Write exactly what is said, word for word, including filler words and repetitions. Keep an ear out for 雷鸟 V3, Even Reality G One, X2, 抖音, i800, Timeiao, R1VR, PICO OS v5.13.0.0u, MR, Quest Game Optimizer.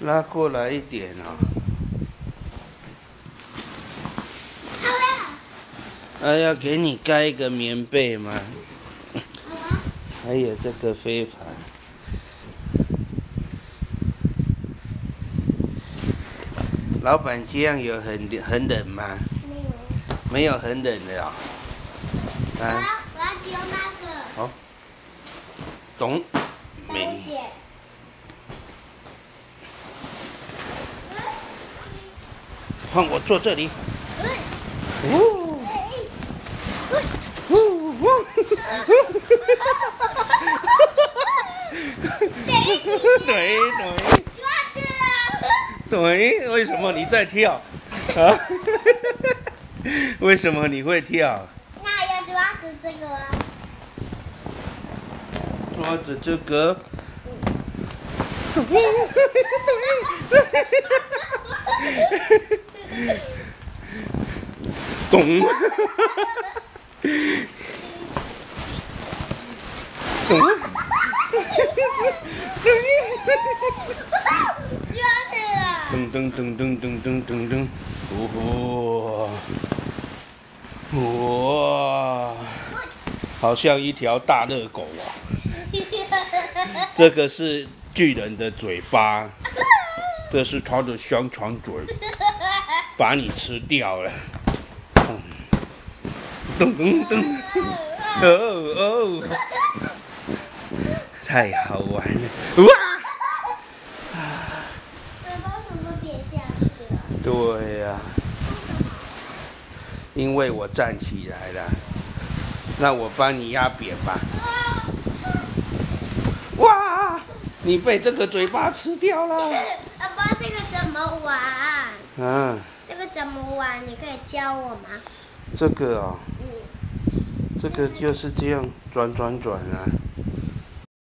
拉过来一点啊、哦！好了。哎、啊、要给你盖一个棉被吗？好啊。还有这个飞盘。老板这样有很很冷吗？没有。没有很冷的啊、哦。 我要我要丢那个。好、哦。懂。没。换我坐这里。呜、嗯。呜呜对对。对，为什么你在跳？啊？为什么你会跳？ 这个啊，抓着这个，抖音，抖音，懂，懂，懂，懂，懂，懂，懂，懂，懂，哦吼，哇！ 好像一条大热狗啊！这个是巨人的嘴巴，这是他的香肠嘴，把你吃掉了。咚咚咚！哦哦，太好玩了！哇！嘴巴怎么扁下去了？对呀、啊，因为我站起来了。 那我帮你压扁吧。哇！你被这个嘴巴吃掉了。爸爸，这个怎么玩？啊。这个怎么玩？你可以教我吗？这个哦。嗯。这个就是这样转转转啊。